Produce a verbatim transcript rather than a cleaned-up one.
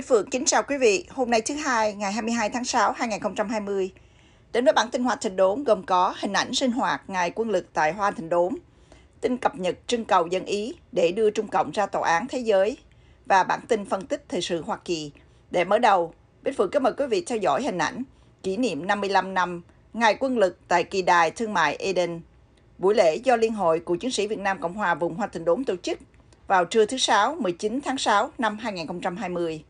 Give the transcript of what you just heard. Bích Phượng kính chào quý vị. Hôm nay thứ Hai, ngày hai mươi hai tháng sáu năm hai nghìn không trăm hai mươi. Đến với bản tin Hoa Thịnh Đốn gồm có hình ảnh sinh hoạt ngày quân lực tại Hoa Thịnh Đốn, tin cập nhật trưng cầu dân Ý để đưa Trung Cộng ra tòa án thế giới và bản tin phân tích thời sự Hoa Kỳ. Để mở đầu, Bích Phượng kính mời quý vị theo dõi hình ảnh kỷ niệm năm mươi lăm năm ngày quân lực tại Kỳ Đài Thương mại Eden. Buổi lễ do Liên hội Cựu chính sĩ Việt Nam Cộng hòa vùng Hoa Thịnh Đốn tổ chức vào trưa thứ Sáu, mười chín tháng sáu năm hai nghìn không trăm hai mươi.